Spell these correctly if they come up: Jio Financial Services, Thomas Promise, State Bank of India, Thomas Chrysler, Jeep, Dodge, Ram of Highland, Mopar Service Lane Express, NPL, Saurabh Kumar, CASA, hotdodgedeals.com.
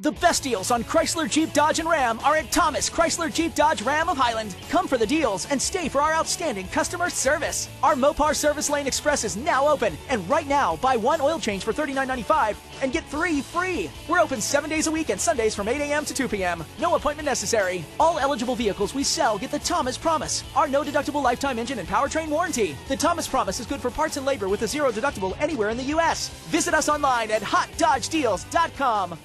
The best deals on Chrysler, Jeep, Dodge, and Ram are at Thomas Chrysler, Jeep, Dodge, Ram of Highland. Come for the deals and stay for our outstanding customer service. Our Mopar Service Lane Express is now open, and right now, buy one oil change for $39.95 and get three free. We're open 7 days a week and Sundays from 8 a.m. to 2 p.m. No appointment necessary. All eligible vehicles we sell get the Thomas Promise, our no-deductible lifetime engine and powertrain warranty. The Thomas Promise is good for parts and labor with a zero deductible anywhere in the U.S. Visit us online at hotdodgedeals.com.